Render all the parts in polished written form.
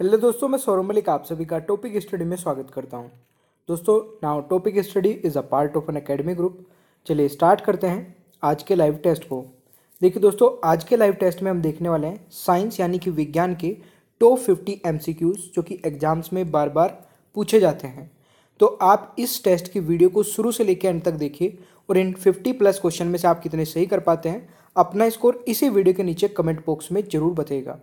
Hello दोस्तों, मैं सौरभ मलिक आप सभी का टॉपिक स्टडी में स्वागत करता हूं। दोस्तों now topic study is a part of an academy group. चलिए स्टार्ट करते हैं आज के लाइव टेस्ट को। देखिए दोस्तों, आज के लाइव टेस्ट में हम देखने वाले हैं साइंस यानी कि विज्ञान के टॉप 50 MCQs जो कि एग्जाम्स में बार बार पूछे जाते हैं। तो आप इस टेस्ट की वीडियो को शुरू से लेकर अंत तक देखिए और इन 50+ क्वेश्चन में से आप कितने सही कर पाते हैं। अपना स्कोर इसी वीडियो के नीचे कमेंट बॉक्स में जरूर बताइएगा।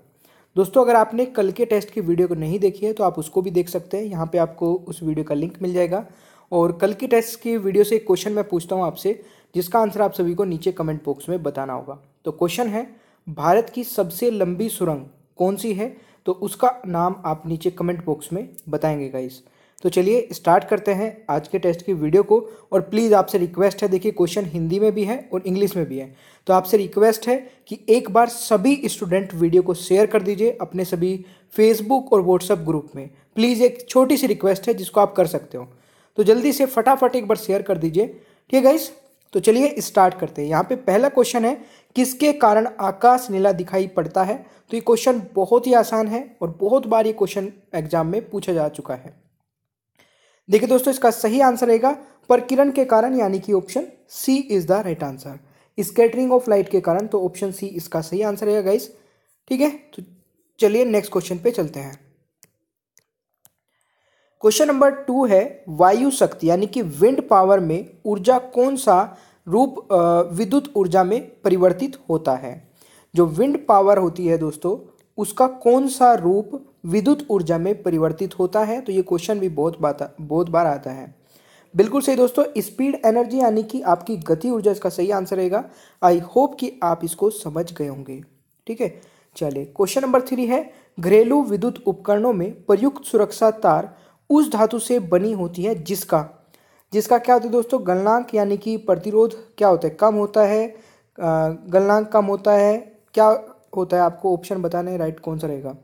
दोस्तों अगर आपने कल के टेस्ट की वीडियो को नहीं देखी है तो आप उसको भी देख सकते हैं, यहाँ पे आपको उस वीडियो का लिंक मिल जाएगा। और कल की टेस्ट की वीडियो से एक क्वेश्चन मैं पूछता हूँ आपसे, जिसका आंसर आप सभी को नीचे कमेंट बॉक्स में बताना होगा। तो क्वेश्चन है, भारत की सबसे लंबी सुरंग कौन सी है? तो उसका नाम आप नीचे कमेंट बॉक्स में बताएंगे गाइस। तो चलिए स्टार्ट करते हैं आज के टेस्ट की वीडियो को। और प्लीज़ आपसे रिक्वेस्ट है, देखिए क्वेश्चन हिंदी में भी है और इंग्लिश में भी है, तो आपसे रिक्वेस्ट है कि एक बार सभी स्टूडेंट वीडियो को शेयर कर दीजिए अपने सभी फेसबुक और व्हाट्सएप ग्रुप में। प्लीज़ एक छोटी सी रिक्वेस्ट है जिसको आप कर सकते हो, तो जल्दी से फटाफट एक बार शेयर कर दीजिए, ठीक है गाइस। तो चलिए स्टार्ट करते हैं। यहाँ पे पहला क्वेश्चन है, किसके कारण आकाश नीला दिखाई पड़ता है? तो ये क्वेश्चन बहुत ही आसान है और बहुत बार ये क्वेश्चन एग्जाम में पूछा जा चुका है। देखिए दोस्तों, इसका सही आंसर रहेगा परकिरण के कारण, यानी कि option C is the right answer. Scattering of light के कारण, तो ऑप्शन सी इसका सही आंसर रहेगा गाइस, ठीक है। तो चलिए नेक्स्ट क्वेश्चन पे चलते हैं। क्वेश्चन नंबर 2 है, वायु शक्ति यानी कि विंड पावर में ऊर्जा कौन सा रूप विद्युत ऊर्जा में परिवर्तित होता है? जो विंड पावर होती है दोस्तों, उसका कौन सा रूप विद्युत ऊर्जा में परिवर्तित होता है? तो ये क्वेश्चन भी बहुत बार आता है। बिल्कुल सही दोस्तों, स्पीड एनर्जी यानी कि आपकी गति ऊर्जा इसका सही आंसर रहेगा। आई होप कि आप इसको समझ गए होंगे, ठीक है। चलिए क्वेश्चन नंबर 3 है, घरेलू विद्युत उपकरणों में प्रयुक्त सुरक्षा तार उस धातु से बनी होती है जिसका क्या होता है दोस्तों, गलनांक यानी कि प्रतिरोध क्या होता है, कम होता है। गलनांक कम होता है, क्या होता है, आपको ऑप्शन बताना है राइट कौन सा रहेगा।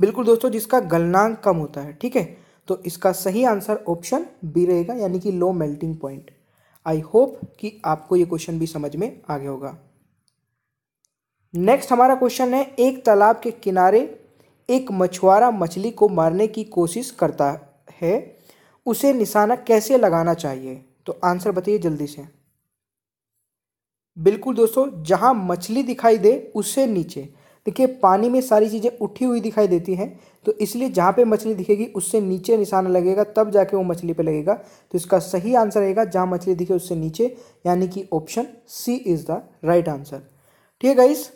बिल्कुल दोस्तों, जिसका गलनांक कम होता है, ठीक है। तो इसका सही आंसर ऑप्शन बी रहेगा, यानी कि low melting point. I hope कि आपको ये क्वेश्चन भी समझ में आ गया होगा। नेक्स्ट हमारा क्वेश्चन है, एक तालाब के किनारे एक मछुआरा मछली को मारने की कोशिश करता है, उसे निशाना कैसे लगाना चाहिए? तो आंसर बताइए जल्दी से। बिल्कुल दोस्तों, जहां मछली दिखाई दे उससे नीचे, देखिए पानी में सारी चीज़ें उठी हुई दिखाई देती हैं, तो इसलिए जहां पे मछली दिखेगी उससे नीचे निशाना लगेगा, तब जाके वो मछली पे लगेगा। तो इसका सही आंसर रहेगा जहां मछली दिखे उससे नीचे, यानी कि option C is the right answer, ठीक है गाइस।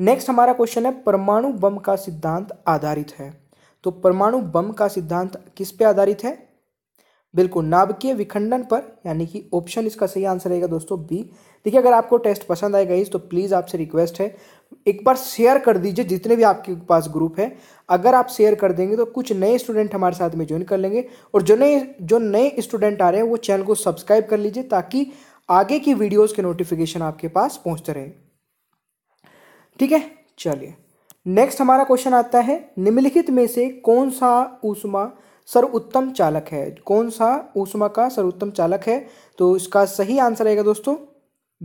नेक्स्ट हमारा क्वेश्चन है, परमाणु बम का सिद्धांत आधारित है। तो परमाणु बम का सिद्धांत किस पे आधारित है? बिल्कुल नाभिकीय विखंडन पर, यानी कि ऑप्शन इसका सही आंसर रहेगा दोस्तों बी। देखिए अगर आपको टेस्ट पसंद आएगा इस, तो प्लीज़ आपसे रिक्वेस्ट है एक बार शेयर कर दीजिए जितने भी आपके पास ग्रुप है। अगर आप शेयर कर देंगे तो कुछ नए स्टूडेंट हमारे साथ में ज्वाइन कर लेंगे। और जो नए स्टूडेंट आ रहे हैं वो चैनल को सब्सक्राइब कर लीजिए, ताकि आगे की वीडियोज़ के नोटिफिकेशन आपके पास पहुँचते रहें, ठीक है। चलिए नेक्स्ट हमारा क्वेश्चन आता है, निम्नलिखित में से कौन सा ऊष्मा सर्वोत्तम चालक है? कौन सा ऊष्मा का सर्वोत्तम चालक है? तो इसका सही आंसर रहेगा दोस्तों,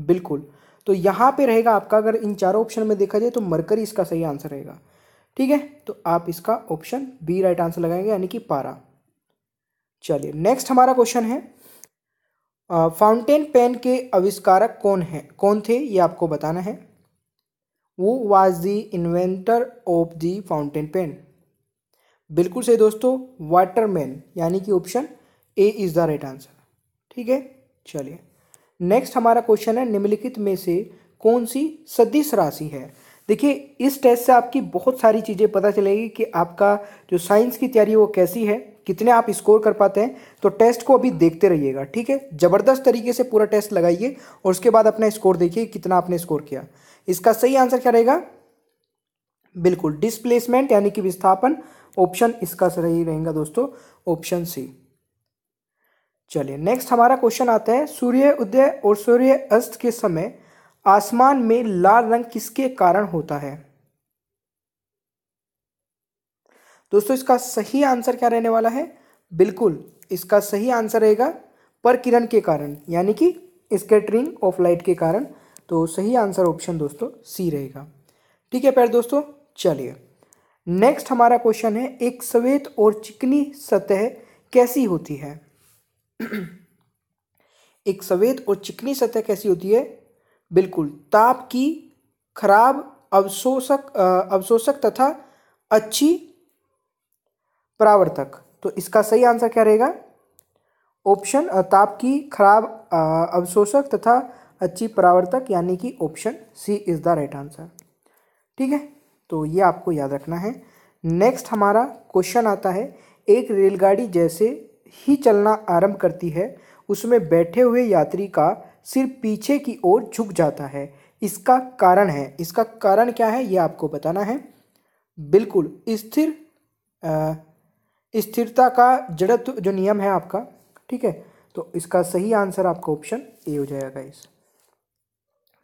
बिल्कुल तो यहाँ पे रहेगा आपका, अगर इन चारों ऑप्शन में देखा जाए तो मरकरी इसका सही आंसर रहेगा, ठीक है। तो आप इसका ऑप्शन बी राइट आंसर लगाएंगे, यानी कि पारा। चलिए नेक्स्ट हमारा क्वेश्चन है, फाउंटेन पेन के आविष्कारक कौन थे? ये आपको बताना है। वो was the inventor of the fountain pen. बिल्कुल सही दोस्तों, वाटरमैन, यानी कि option A is the right answer, ठीक है। चलिए नेक्स्ट हमारा क्वेश्चन है, निम्नलिखित में से कौन सी सदिश राशि है? देखिए इस टेस्ट से आपकी बहुत सारी चीज़ें पता चलेगी कि आपका जो साइंस की तैयारी वो कैसी है, कितने आप स्कोर कर पाते हैं। तो टेस्ट को अभी देखते रहिएगा, ठीक है। ज़बरदस्त तरीके से पूरा टेस्ट लगाइए और उसके बाद अपना स्कोर देखिए कितना आपने स्कोर किया। इसका सही आंसर क्या रहेगा? बिल्कुल डिस्प्लेसमेंट, यानी कि विस्थापन, ऑप्शन इसका सही रहेगा दोस्तों, ऑप्शन सी। चलिए नेक्स्ट हमारा क्वेश्चन आता है, सूर्य उदय और सूर्य अस्त के समय आसमान में लाल रंग किसके कारण होता है? दोस्तों इसका सही आंसर क्या रहने वाला है? बिल्कुल इसका सही आंसर रहेगा परकिरण के कारण, यानी कि स्कैटरिंग ऑफ लाइट के कारण। तो सही आंसर ऑप्शन दोस्तों सी रहेगा, ठीक है प्यारे दोस्तों। चलिए नेक्स्ट हमारा क्वेश्चन है, एक श्वेत और चिकनी सतह कैसी होती है? एक श्वेत और चिकनी सतह कैसी होती है? बिल्कुल ताप की खराब अवशोषक तथा अच्छी परावर्तक। तो इसका सही आंसर क्या रहेगा? ऑप्शन ताप की खराब अवशोषक तथा अच्छी परावर्तक, यानी कि option C is the right answer. ठीक है, तो ये आपको याद रखना है। नेक्स्ट हमारा क्वेश्चन आता है, एक रेलगाड़ी जैसे ही चलना आरंभ करती है उसमें बैठे हुए यात्री का सिर पीछे की ओर झुक जाता है, इसका कारण है, इसका कारण क्या है ये आपको बताना है। बिल्कुल स्थिरता का जड़त्व जो नियम है आपका। ठीक है, तो इसका सही आंसर आपका ऑप्शन ए हो जाएगा गाइस।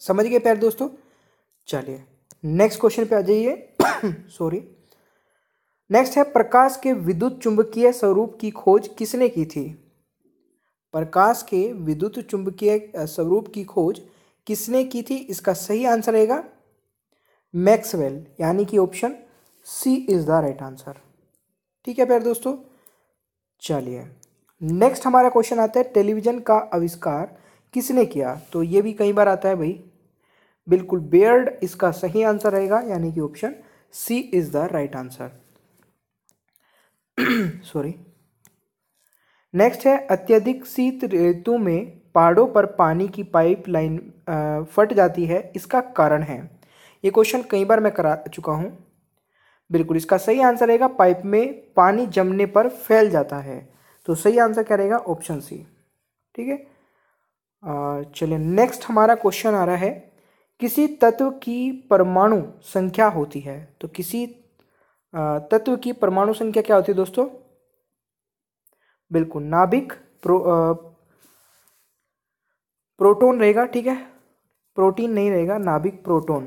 समझ गए प्यारे दोस्तों? चलिए नेक्स्ट क्वेश्चन पे आ जाइए। सॉरी, नेक्स्ट है, प्रकाश के विद्युत चुंबकीय स्वरूप की खोज किसने की थी? प्रकाश के विद्युत चुंबकीय स्वरूप की खोज किसने की थी? इसका सही आंसर रहेगा मैक्सवेल, यानी कि option C is the right answer. ठीक है प्यारे दोस्तों, चलिए नेक्स्ट हमारा क्वेश्चन आता है, टेलीविज़न का आविष्कार किसने किया? तो ये भी कई बार आता है भाई। बिल्कुल बेयर्ड इसका सही आंसर रहेगा, यानी कि option C is the right answer. Sorry, next है, अत्यधिक शीत ऋतु में पहाड़ों पर पानी की पाइपलाइन फट जाती है, इसका कारण है। ये क्वेश्चन कई बार मैं करा चुका हूँ। बिल्कुल इसका सही आंसर रहेगा, पाइप में पानी जमने पर फैल जाता है। तो सही आंसर क्या रहेगा? Option C. ठीक है, चलिए नेक्स्ट हमारा क्वेश्चन आ रहा है, किसी तत्व की परमाणु संख्या होती है। तो किसी तत्व की परमाणु संख्या क्या होती है दोस्तों? बिल्कुल नाभिक प्रोटोन रहेगा। ठीक है, प्रोटीन नहीं रहेगा, नाभिक प्रोटोन।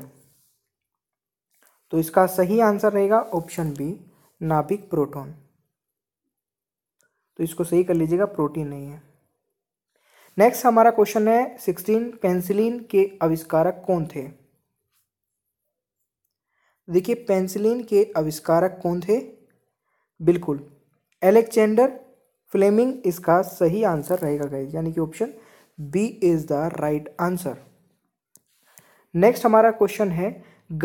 तो इसका सही आंसर रहेगा ऑप्शन बी, नाभिक प्रोटोन। तो इसको सही कर लीजिएगा, प्रोटीन नहीं है। नेक्स्ट हमारा क्वेश्चन है, 16 पेनिसिलिन के आविष्कारक कौन थे? देखिए पेनिसिलिन के आविष्कारक कौन थे? बिल्कुल एलेक्जेंडर फ्लेमिंग इसका सही आंसर रहेगा गाइस, यानी कि option B is the right answer. Next हमारा क्वेश्चन है,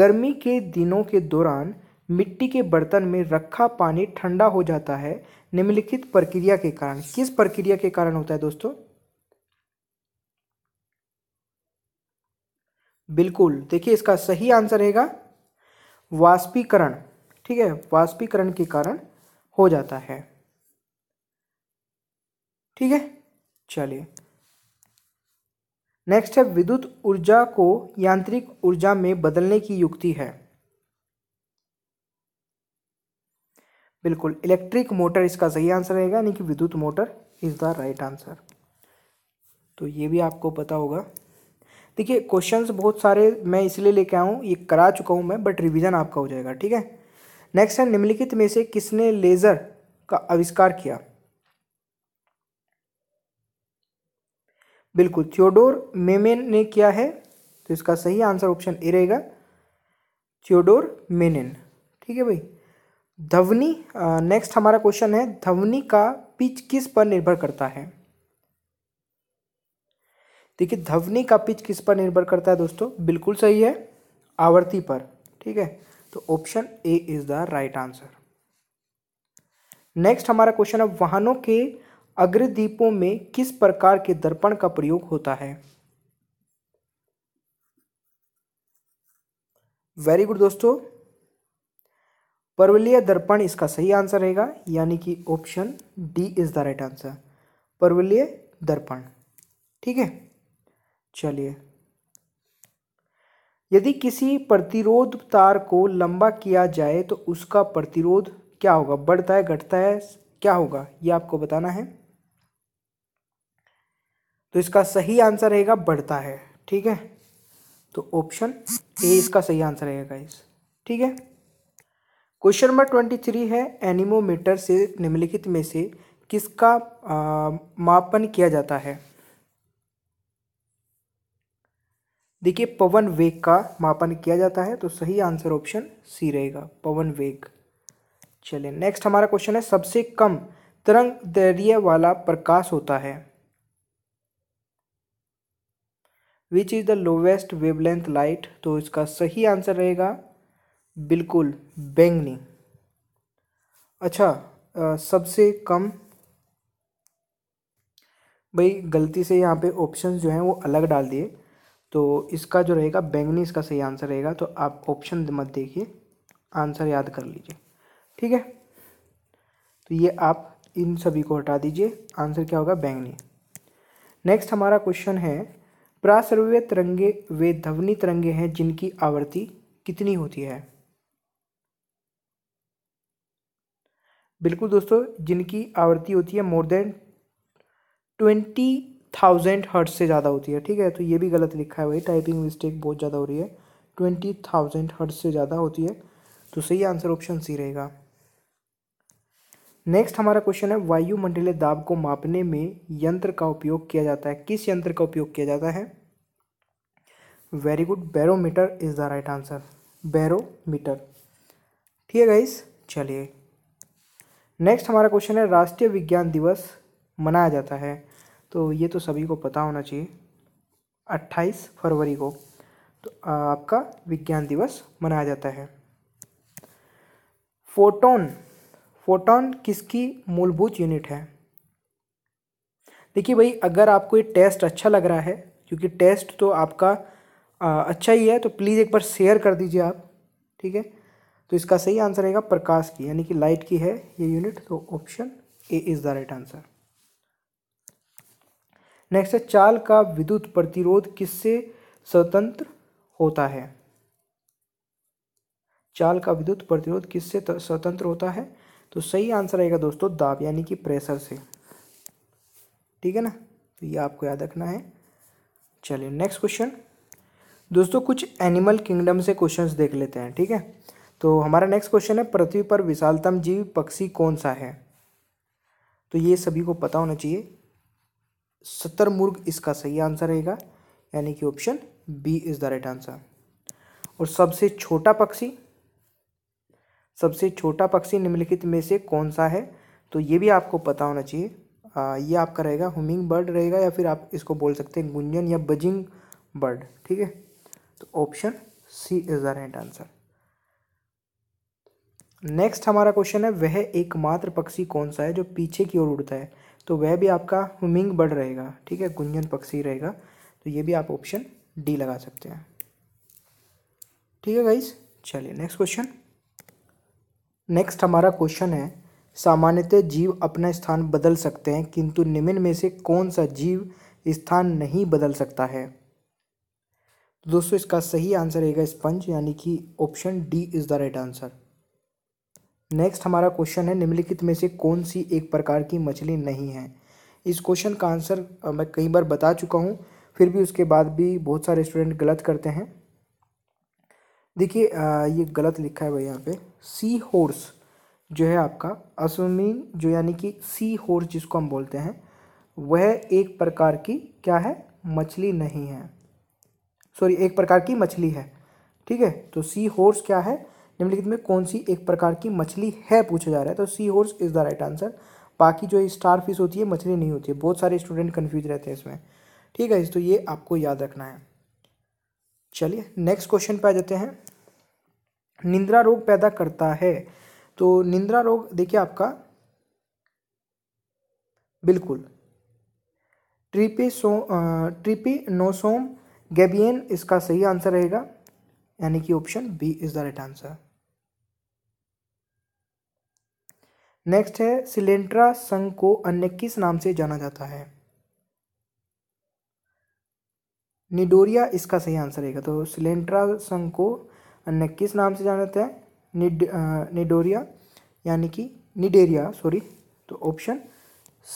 गर्मी के दिनों के दौरान मिट्टी के बर्तन में रखा पानी ठंडा हो जाता है, निम्नलिखित प्रक्रिया के कारण। किस प्रक्रिया के कारण होता है दोस्तों? बिल्कुल देखिए इसका सही आंसर रहेगा वाष्पीकरण। ठीक है, वाष्पीकरण के कारण हो जाता है। ठीक है, चलिए नेक्स्ट है, विद्युत ऊर्जा को यांत्रिक ऊर्जा में बदलने की युक्ति है। बिल्कुल इलेक्ट्रिक मोटर इसका सही आंसर रहेगा, यानी कि विद्युत motor is the right answer. तो ये भी आपको पता होगा। देखिए क्वेश्चंस बहुत सारे मैं इसलिए लेके आया हूँ, ये करा चुका हूँ मैं, बट रिवीजन आपका हो जाएगा। ठीक है, नेक्स्ट है, निम्नलिखित में से किसने लेज़र का आविष्कार किया? बिल्कुल थियोडोर मेमेन ने किया है। तो इसका सही आंसर ऑप्शन ए रहेगा, थियोडोर मेमेन। ठीक है भाई, ध्वनि। नेक्स्ट हमारा क्वेश्चन है, ध्वनि का पिच किस पर निर्भर करता है? देखिए ध्वनि का पिच किस पर निर्भर करता है दोस्तों? बिल्कुल सही है, आवृत्ति पर। ठीक है, तो option A is the right answer. Next हमारा क्वेश्चन है, वाहनों के अग्रदीपों में किस प्रकार के दर्पण का प्रयोग होता है? वेरी गुड दोस्तों, परवलय दर्पण इसका सही आंसर रहेगा, यानी कि option D is the right answer, परवलय दर्पण। ठीक है, चलिए यदि किसी प्रतिरोध तार को लंबा किया जाए तो उसका प्रतिरोध क्या होगा? बढ़ता है, घटता है, क्या होगा ये आपको बताना है। तो इसका सही आंसर रहेगा बढ़ता है। ठीक है, तो ऑप्शन ए इसका सही आंसर रहेगा गाइस। ठीक है, क्वेश्चन नंबर 23 है, एनीमोमीटर से निम्नलिखित में से किसका मापन किया जाता है? देखिए पवन वेग का मापन किया जाता है, तो सही आंसर ऑप्शन सी रहेगा, पवन वेग। चलिए नेक्स्ट हमारा क्वेश्चन है, सबसे कम तरंग दैर्ध्य वाला प्रकाश होता है। Which is the lowest wavelength light, तो इसका सही आंसर रहेगा बिल्कुल बैंगनी। अच्छा सबसे कम, भाई गलती से यहाँ पे ऑप्शंस जो हैं वो अलग डाल दिए, तो इसका जो रहेगा बैंगनी, इसका सही आंसर रहेगा। तो आप ऑप्शन मत देखिए, आंसर याद कर लीजिए, ठीक है। तो ये आप इन सभी को हटा दीजिए, आंसर क्या होगा बैंगनी। नेक्स्ट हमारा क्वेश्चन है, प्रासर्वय तरंगे वे ध्वनि तरंगे हैं जिनकी आवृत्ति कितनी होती है। बिल्कुल दोस्तों, जिनकी आवृत्ति होती है मोर देन 20,000 हर्ट्ज से ज़्यादा होती है, ठीक है। तो ये भी गलत लिखा है भाई, टाइपिंग मिस्टेक बहुत ज़्यादा हो रही है, 20,000 हर्ट्ज से ज़्यादा होती है, तो सही आंसर ऑप्शन सी रहेगा। नेक्स्ट हमारा क्वेश्चन है, वायुमंडलीय दाब को मापने में यंत्र का उपयोग किया जाता है। किस यंत्र का उपयोग किया जाता है? Very good, barometer is the right answer, barometer, ठीक है गाइस। चलिए नेक्स्ट हमारा क्वेश्चन है, राष्ट्रीय विज्ञान दिवस मनाया जाता है, तो ये तो सभी को पता होना चाहिए, 28 फरवरी को तो आपका विज्ञान दिवस मनाया जाता है। फोटोन, फोटोन किसकी मूलभूत यूनिट है? देखिए भाई, अगर आपको ये टेस्ट अच्छा लग रहा है, क्योंकि टेस्ट तो आपका अच्छा ही है, तो प्लीज़ एक बार शेयर कर दीजिए आप, ठीक है। तो इसका सही आंसर रहेगा प्रकाश की, यानी कि लाइट की है ये यूनिट, तो option A is the right answer. Next है, चाल का विद्युत प्रतिरोध किससे स्वतंत्र होता है? चाल का विद्युत प्रतिरोध किससे स्वतंत्र होता है? तो सही आंसर रहेगा दोस्तों दाब, यानी कि प्रेशर से, ठीक है ना। तो ये आपको याद रखना है। चलिए नेक्स्ट क्वेश्चन दोस्तों, कुछ एनिमल किंगडम से क्वेश्चंस देख लेते हैं, ठीक है। तो हमारा नेक्स्ट क्वेश्चन है, पृथ्वी पर विशालतम जीव पक्षी कौन सा है? तो ये सभी को पता होना चाहिए, शतुरमुर्ग इसका सही आंसर रहेगा, यानी कि option B is the right answer. और सबसे छोटा पक्षी, सबसे छोटा पक्षी निम्नलिखित में से कौन सा है? तो ये भी आपको पता होना चाहिए, ये आपका रहेगा हुमिंग बर्ड रहेगा, या फिर आप इसको बोल सकते हैं गुंजन या बजिंग बर्ड, ठीक है। तो option C is the right answer. Next हमारा क्वेश्चन है, वह एकमात्र पक्षी कौन सा है जो पीछे की ओर उड़ता है? तो वह भी आपका हुमिंग बर्ड रहेगा, ठीक है, गुंजन पक्षी रहेगा। तो ये भी आप ऑप्शन डी लगा सकते हैं, ठीक है गाइस। चलिए नेक्स्ट क्वेश्चन, नेक्स्ट हमारा क्वेश्चन है, सामान्यतः जीव अपना स्थान बदल सकते हैं, किंतु निम्न में से कौन सा जीव स्थान नहीं बदल सकता है? दोस्तों इसका सही आंसर रहेगा स्पंज, यानी कि option D is the right answer. Next हमारा क्वेश्चन है, निम्नलिखित में से कौन सी एक प्रकार की मछली नहीं है? इस क्वेश्चन का आंसर मैं कई बार बता चुका हूँ, फिर भी उसके बाद भी बहुत सारे स्टूडेंट गलत करते हैं। देखिए ये गलत लिखा है भाई, यहाँ पे सी हॉर्स जो है आपका अश्विन जो, यानी कि सी हॉर्स जिसको हम बोलते हैं, वह एक प्रकार की क्या है? मछली नहीं है, सॉरी एक प्रकार की मछली है, ठीक है। तो सी हॉर्स क्या है? निम्नलिखित में कौन सी एक प्रकार की मछली है पूछा जा रहा है, तो sea horse is the right answer. बाकी जो स्टार फिश होती है मछली नहीं होती है, बहुत सारे स्टूडेंट कन्फ्यूज रहते हैं इसमें, ठीक है। तो ये आपको याद रखना है। चलिए नेक्स्ट क्वेश्चन पे आ जाते हैं, निंद्रा रोग पैदा करता है। तो निंद्रा रोग देखिए आपका बिल्कुल ट्रिपेनोसोम गैबियन इसका सही आंसर रहेगा, यानी कि option B is the right answer. Next है, सिलेंट्रा संघ को अन्य किस नाम से जाना जाता है? निडोरिया इसका सही आंसर रहेगा। तो सिलेंट्रा संघ को अन्य किस नाम से जाना जाता है? निडोरिया यानी कि निडेरिया, सॉरी। तो option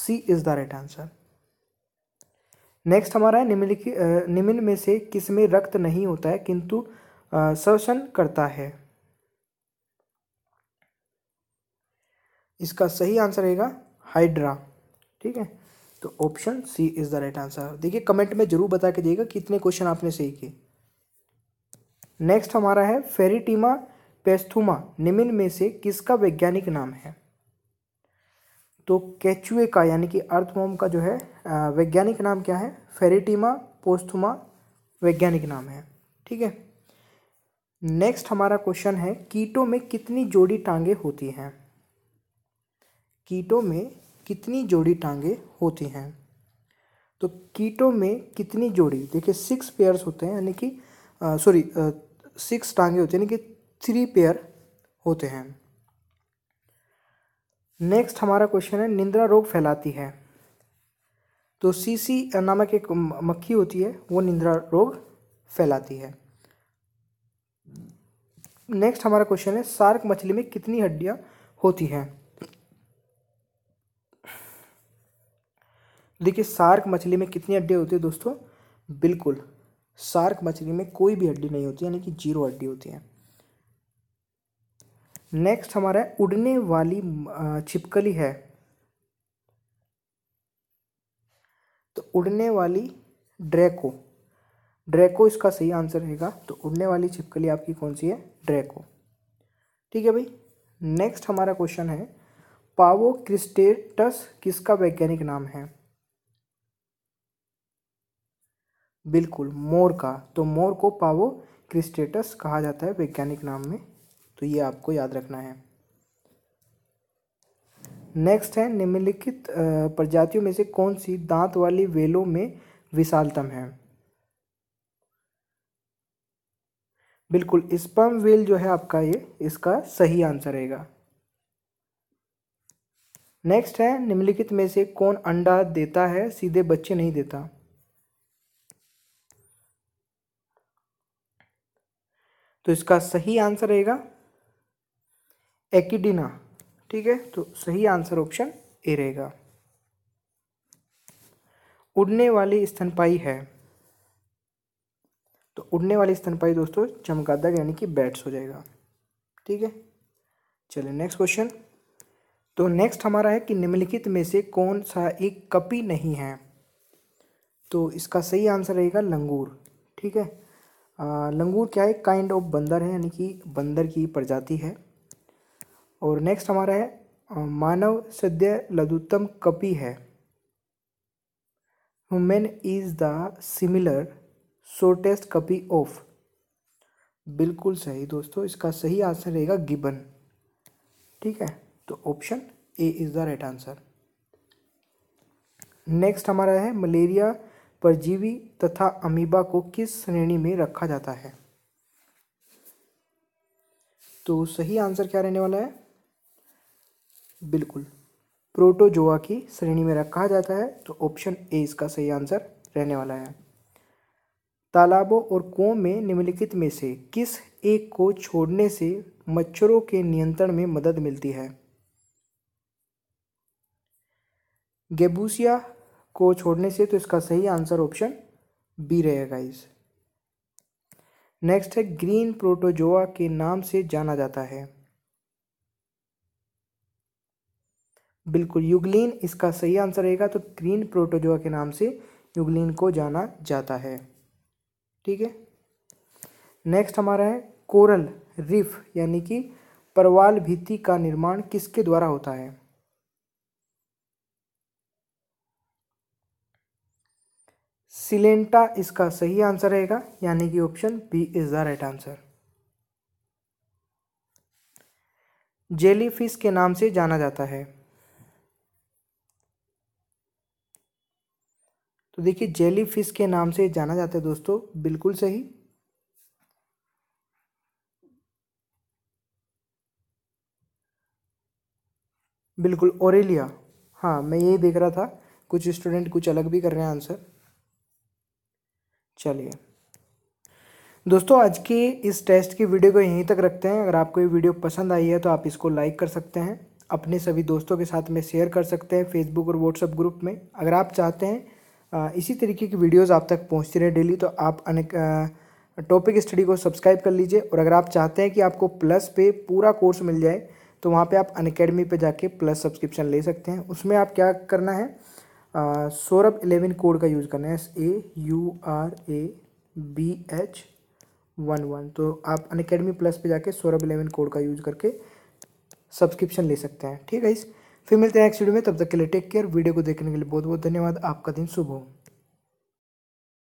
C is the right answer. Next हमारा है, निम्न में से किस में रक्त नहीं होता है किंतु श्वसन करता है? इसका सही आंसर रहेगा हाइड्रा, ठीक है। तो option C is the right answer. देखिए कमेंट में जरूर बता के दीजिएगा कितने क्वेश्चन आपने सही किए। नेक्स्ट हमारा है फेरिटिमा पेस्थुमा निम्न में से किसका वैज्ञानिक नाम है। तो केचुए का यानी कि अर्थवॉर्म का जो है वैज्ञानिक नाम क्या है, फेरिटिमा पेस्थुमा वैज्ञानिक नाम है। ठीक है, नेक्स्ट हमारा क्वेश्चन है कीटों में कितनी जोड़ी टांगे होती हैं। कीटों में कितनी जोड़ी टांगे होती हैं, तो कीटों में कितनी जोड़ी, देखिए 6 पेयर्स होते हैं यानी कि 6 टांगे होते हैं यानी कि 3 पेयर होते हैं। नेक्स्ट हमारा क्वेश्चन है निंद्रा रोग फैलाती है, तो सीसी नामक एक मक्खी होती है वो निंद्रा रोग फैलाती है। नेक्स्ट हमारा क्वेश्चन है शार्क मछली में कितनी हड्डियां होती हैं। देखिए शार्क मछली में कितनी हड्डियां होती है दोस्तों, बिल्कुल शार्क मछली में कोई भी हड्डी नहीं होती यानी कि 0 हड्डी होती है। नेक्स्ट हमारा है उड़ने वाली छिपकली है, तो उड़ने वाली ड्रैको, ड्रैको इसका सही आंसर रहेगा। तो उड़ने वाली छिपकली आपकी कौन सी है, ड्रैको। ठीक है भाई, नेक्स्ट हमारा क्वेश्चन है पावो क्रिस्टेटस किसका वैज्ञानिक नाम है, बिल्कुल मोर का। तो मोर को पावो क्रिस्टेटस कहा जाता है वैज्ञानिक नाम में, तो ये आपको याद रखना है। नेक्स्ट है निम्नलिखित प्रजातियों में से कौन सी दांत वाली व्हेलों में विशालतम है, बिल्कुल स्पर्म व्हेल जो है आपका ये इसका सही आंसर रहेगा। नेक्स्ट है निम्नलिखित में से कौन अंडा देता है सीधे बच्चे नहीं देता, तो इसका सही आंसर रहेगा एकिडिना। ठीक है, तो सही आंसर ऑप्शन ए रहेगा। उड़ने वाली स्तनपाई है, तो उड़ने वाली स्तनपाई दोस्तों चमगादड़ यानी कि बैट्स हो जाएगा। ठीक है, चलिए नेक्स्ट क्वेश्चन। तो नेक्स्ट हमारा है कि निम्नलिखित में से कौन सा एक कपी नहीं है, तो इसका सही आंसर रहेगा लंगूर। ठीक है, लंगूर क्या है, काइंड ऑफ बंदर है यानी कि बंदर की प्रजाति है। और नेक्स्ट हमारा है मानव सद्य लघुत्तम कपी है, human is the similar shortest कपी ऑफ, बिल्कुल सही दोस्तों, इसका सही आंसर रहेगा गिबन। ठीक है, तो option A is the right answer. Next हमारा है मलेरिया परजीवी तथा अमीबा को किस श्रेणी में रखा जाता है, तो सही आंसर क्या रहने वाला है, बिल्कुल प्रोटोजोआ की श्रेणी में रखा जाता है, तो ऑप्शन ए इसका सही आंसर रहने वाला है। तालाबों और कुओं में निम्नलिखित में से किस एक को छोड़ने से मच्छरों के नियंत्रण में मदद मिलती है, गेबूसिया को छोड़ने से, तो इसका सही आंसर ऑप्शन बी रहेगा गाइस। नेक्स्ट है ग्रीन प्रोटोजोआ के नाम से जाना जाता है, बिल्कुल यूग्लीन इसका सही आंसर रहेगा। तो ग्रीन प्रोटोजोआ के नाम से यूग्लीन को जाना जाता है। ठीक है, नेक्स्ट हमारा है कोरल रीफ यानी कि परवाल भित्ति का निर्माण किसके द्वारा होता है, सिलेंटा इसका सही आंसर रहेगा यानी कि option B is the right answer. Jellyfish के नाम से जाना जाता है, तो देखिए जेलीफिश के नाम से जाना जाता है दोस्तों, बिल्कुल सही। बिल्कुल ओरेलिया, हाँ मैं यही देख रहा था, कुछ स्टूडेंट कुछ अलग भी कर रहे हैं आंसर। चलिए दोस्तों, आज के इस टेस्ट की वीडियो को यहीं तक रखते हैं। अगर आपको ये वीडियो पसंद आई है तो आप इसको लाइक कर सकते हैं, अपने सभी दोस्तों के साथ में शेयर कर सकते हैं फेसबुक और व्हाट्सएप ग्रुप में। अगर आप चाहते हैं इसी तरीके की वीडियोस आप तक पहुंचती रहे डेली, तो आप टॉपिक स्टडी को सब्सक्राइब कर लीजिए। और अगर आप चाहते हैं कि आपको प्लस पे पूरा कोर्स मिल जाए, तो वहाँ पर आप अनअकैडमी पर जाके प्लस सब्सक्रिप्शन ले सकते हैं। उसमें आप क्या करना है, सौरभ 11 कोड का यूज़ करना है, SAURABH 11। तो आप अनअकैडमी प्लस पे जाके सौरभ 11 कोड का यूज़ करके सब्सक्रिप्शन ले सकते हैं। ठीक है, इस फिर मिलते हैं नेक्स्ट वीडियो में। तब तक के लिए टेक केयर। वीडियो को देखने के लिए बहुत बहुत धन्यवाद। आपका दिन शुभ हो।